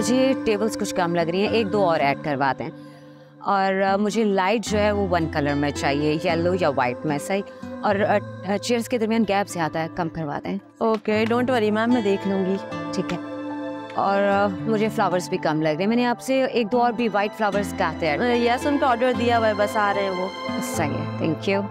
मुझे टेबल्स कुछ कम लग रही हैं, एक दो और ऐड करवा दें। और मुझे लाइट जो है वो वन कलर में चाहिए, येलो या वाइट में, सही। और चेयर्स के दरमियान गैप ज़्यादा है, कम करवा दें। ओके, डोंट वरी मैम, मैं देख लूँगी। ठीक है। और मुझे फ्लावर्स भी कम लग रहे हैं, मैंने आपसे एक दो और भी वाइट फ्लावर्स कहते हैं। यस, उनका ऑर्डर दिया हुआ है, बस आ रहे हैं वो। सही है, थैंक यू।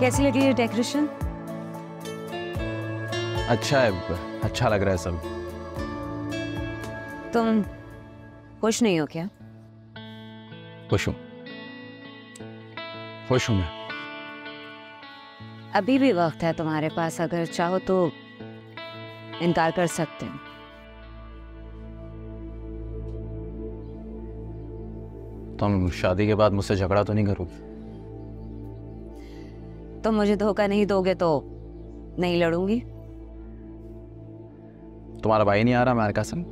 कैसी लगी ये डेकोरेशन? अच्छा है, अच्छा लग रहा है सब। तुम खुश नहीं हो क्या? खुश हूँ, खुश हूँ मैं। अभी भी वक्त है तुम्हारे पास, अगर चाहो तो इनकार कर सकते हो। तुम शादी के बाद मुझसे झगड़ा तो नहीं करोगे? तो मुझे धोखा नहीं दोगे तो नहीं लड़ूंगी। तुम्हारा भाई नहीं आ रहा मेरे संग?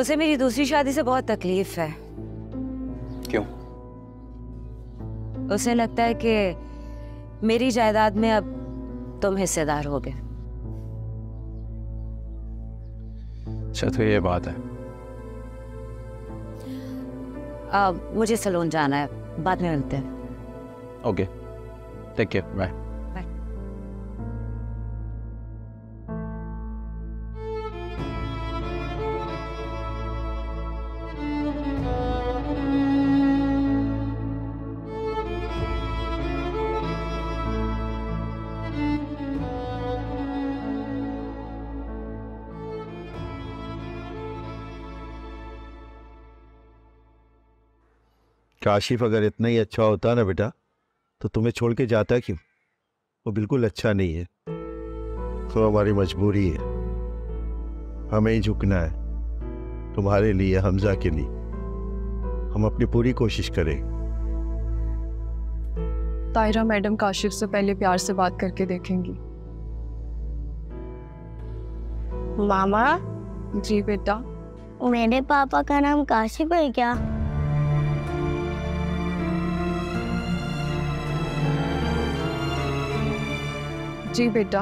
उसे मेरी दूसरी शादी से बहुत तकलीफ है। क्यों? उसे लगता है कि मेरी जायदाद में अब तुम हिस्सेदार होगे। अच्छा, तो ये बात है। मुझे सैलून जाना है, बाद में मिलते हैं। Okay, take care, bye. Kashif अगर इतना ही अच्छा होता ना बेटा, तो तुम्हें छोड़ के जाता क्यों? वो बिल्कुल अच्छा नहीं है। तो हमारी मजबूरी है, हमें ही झुकना है तुम्हारे लिए, हमजा के लिए। हम अपनी पूरी कोशिश करेंगे। ताहिरा मैडम काशिफ से पहले प्यार से बात करके देखेंगी। मामा जी। बेटा, मेरे पापा का नाम काशिफ है क्या? जी बेटा,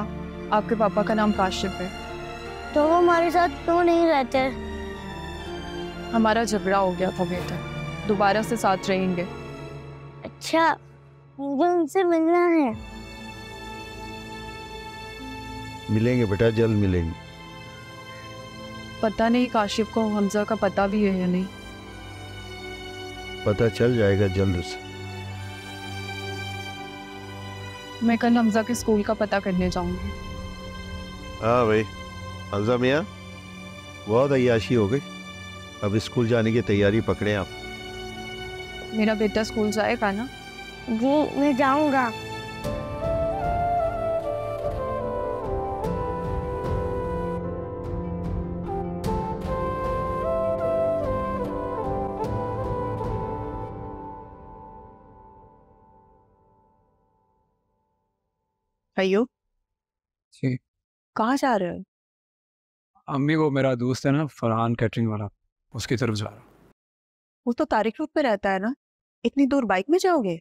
आपके पापा का नाम काशिफ है। तो वो हमारे साथ क्यों नहीं रहते? हमारा झगड़ा हो गया था बेटा, दोबारा से साथ रहेंगे। अच्छा, मुझे उनसे मिलना है। मिलेंगे बेटा, जल्द मिलेंगे। पता नहीं काशिफ को हमजा का पता भी है या नहीं। पता चल जाएगा जल्द उसे। मैं कल हमजा के स्कूल का पता करने जाऊंगी। हाँ भाई, हमजा मियां बहुत अय्याशी हो गई, अब स्कूल जाने की तैयारी पकड़े आप। मेरा बेटा स्कूल जाएगा ना? जी, मैं जाऊंगा। अय्यूब जी, कहाँ जा रहे हो? अम्मी, वो मेरा दोस्त है ना, फरहान कैटरिंग वाला, उसकी तरफ जा रहा हूँ। वो तो तारिक रोड पे रहता है ना, इतनी दूर बाइक में जाओगे?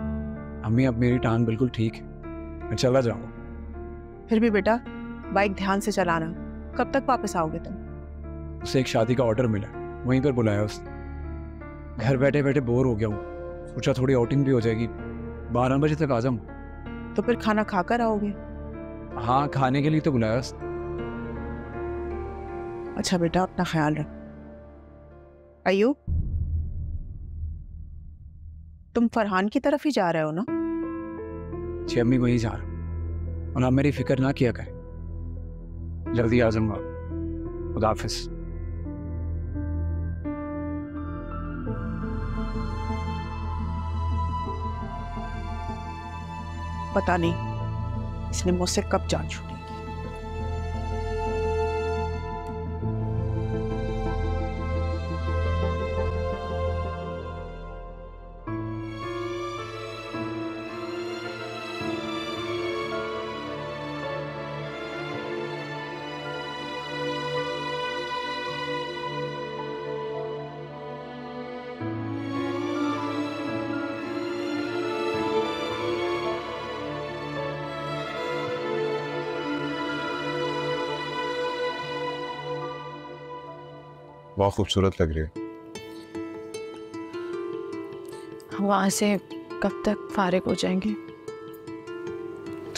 अम्मी, अब मेरी टांग बिल्कुल ठीक है, मैं चला जाऊँगा। फिर भी बेटा, बाइक ध्यान से चलाना। कब तक वापस आओगे तुम? उसे एक शादी का ऑर्डर मिला, वहीं पर बुलाया उसने। घर बैठे बैठे बोर हो गया हूँ, सोचा थोड़ी आउटिंग भी हो जाएगी। 12 बजे तक आ जाऊँ। तो फिर खाना खाकर आओगे? हाँ, खाने के लिए तो बुलाया। अच्छा बेटा, अपना ख्याल रख। अय्यूब, तुम फरहान की तरफ ही जा रहे हो ना? जी अम्मी, वहीं जा रहा हूँ। और आप मेरी फिक्र ना किया करें, जल्दी आ जाऊंगा। खुदा हाफिज़। पता नहीं इसने मुझसे कब जान छुटी। बहुत खूबसूरत लग रही है। हम वहाँ से कब तक फारिग हो जाएंगे?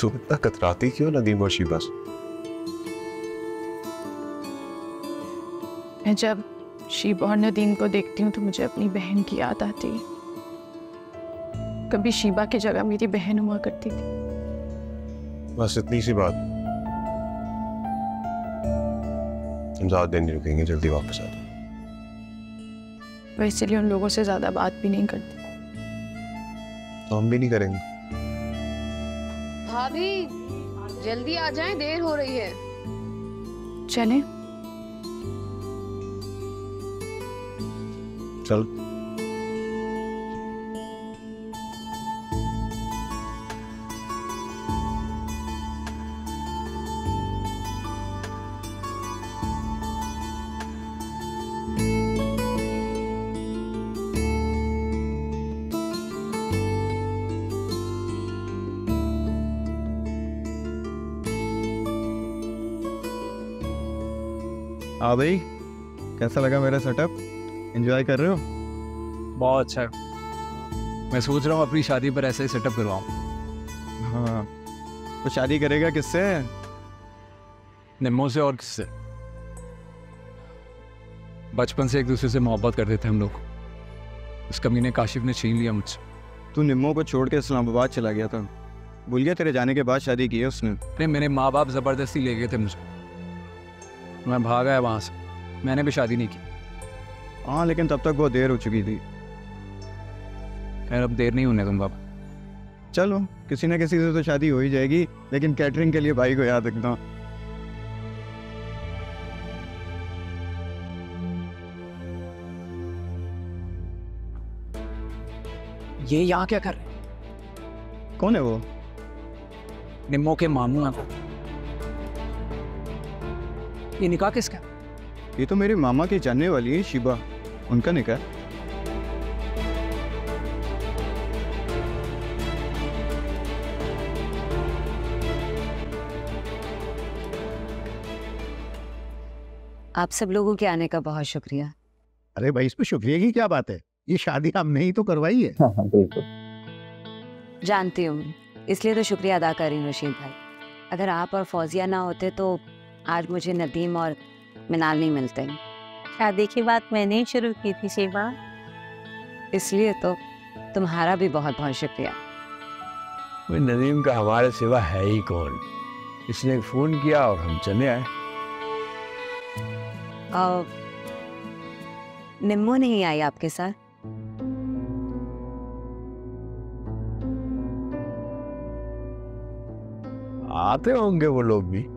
तुम इतना कतराती क्यों नदीम और शिबा? मैं जब शिबा और नदीम को देखती हूँ तो मुझे अपनी बहन की याद आती है। कभी शिबा की जगह मेरी बहन हुआ करती थी। बस इतनी सी बात। हम ज्यादा देर नहीं रुकेंगे, जल्दी वापस आ जाओ। वह इसलिए उन लोगों से ज्यादा बात भी नहीं करती। तो हम भी नहीं करेंगे। भाभी जल्दी आ जाएं, देर हो रही है। चलें? चल आ भाई, कैसा लगा मेरा सेटअप? एंजॉय कर रहे हो? बहुत अच्छा है। मैं सोच रहा हूँ अपनी शादी पर ऐसा ही सेटअप करवाऊँ। हाँ, तो शादी करेगा किससे? निम्मो से और किससे। बचपन से एक दूसरे से मोहब्बत करते थे हम लोग। उस कमीने काशिफ ने छीन लिया मुझसे। तू निम्मो को छोड़ के इस्लामाबाद चला गया था, भूल गया? तेरे जाने के बाद शादी की है उसने। नहीं, मेरे माँ बाप ज़बरदस्ती ले गए थे मुझे। मैं भागा है वहाँ से, मैंने भी शादी नहीं की। हाँ, लेकिन तब तक वो देर हो चुकी थी। खैर, अब देर नहीं होने दूंगा। चलो, किसी ना किसी से तो शादी हो ही जाएगी, लेकिन कैटरिंग के लिए भाई को याद रखना। ये यहाँ क्या कर रहे? कौन है वो? निम्मो के मामू। ये निकाह किसका? ये तो मेरे मामा की जानने वाली है शिबा, उनका निकाह। आप सब लोगों के आने का बहुत शुक्रिया। अरे भाई, इसमें शुक्रिया की क्या बात है? ये शादी हमने ही तो करवाई है। हाँ, बिल्कुल। जानती हूँ, इसलिए तो शुक्रिया अदा कर रही हूँ नशीद भाई। अगर आप और फौजिया ना होते तो आज मुझे नदीम और मिनाल नहीं मिलते। शादी की बात मैंने ही शुरू की थी सेवा, इसलिए तो तुम्हारा भी बहुत बहुत शुक्रिया। नदीम का हमारे सिवा है ही कौन। इसने फोन किया और हम चले आए। और निम्मो नहीं आई आपके साथ? आते होंगे वो लोग भी।